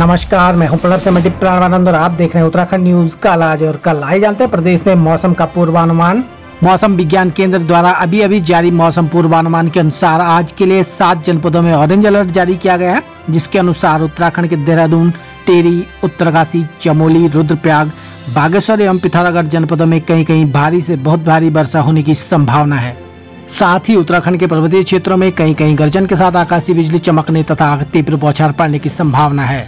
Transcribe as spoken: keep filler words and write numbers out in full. नमस्कार, मैं हूं प्रणब से मंडी प्राणवानंद और आप देख रहे हैं उत्तराखंड न्यूज। कल आज और कल आए जानते हैं प्रदेश में मौसम का पूर्वानुमान। मौसम विज्ञान केंद्र द्वारा अभी अभी जारी मौसम पूर्वानुमान के अनुसार आज के लिए सात जनपदों में ऑरेंज अलर्ट जारी किया गया है, जिसके अनुसार उत्तराखंड के देहरादून, टिहरी, उत्तरकाशी, चमोली, रुद्रप्रयाग, बागेश्वर एवं पिथौरागढ़ जनपदों में कहीं कहीं भारी से बहुत भारी वर्षा होने की संभावना है। साथ ही उत्तराखंड के पर्वतीय क्षेत्रों में कहीं कहीं गर्जन के साथ आकाशीय बिजली चमकने तथा तीव्र बौछार पड़ने की संभावना है।